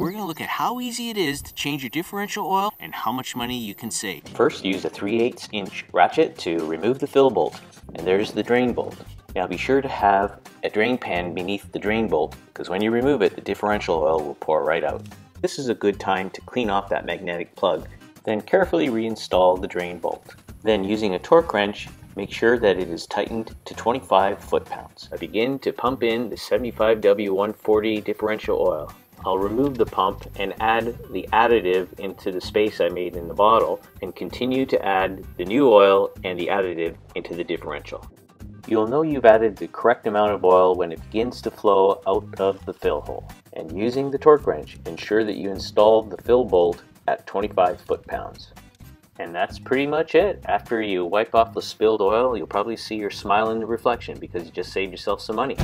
We're going to look at how easy it is to change your differential oil and how much money you can save. First, use a 3/8" ratchet to remove the fill bolt, and there's the drain bolt. Now be sure to have a drain pan beneath the drain bolt, because when you remove it, the differential oil will pour right out. This is a good time to clean off that magnetic plug. Then carefully reinstall the drain bolt. Then using a torque wrench, make sure that it is tightened to 25 foot-pounds. I begin to pump in the 75W140 differential oil. I'll remove the pump and add the additive into the space I made in the bottle, and continue to add the new oil and the additive into the differential. You'll know you've added the correct amount of oil when it begins to flow out of the fill hole. And using the torque wrench, ensure that you install the fill bolt at 25 foot-pounds. And that's pretty much it. After you wipe off the spilled oil, you'll probably see your smile in the reflection because you just saved yourself some money.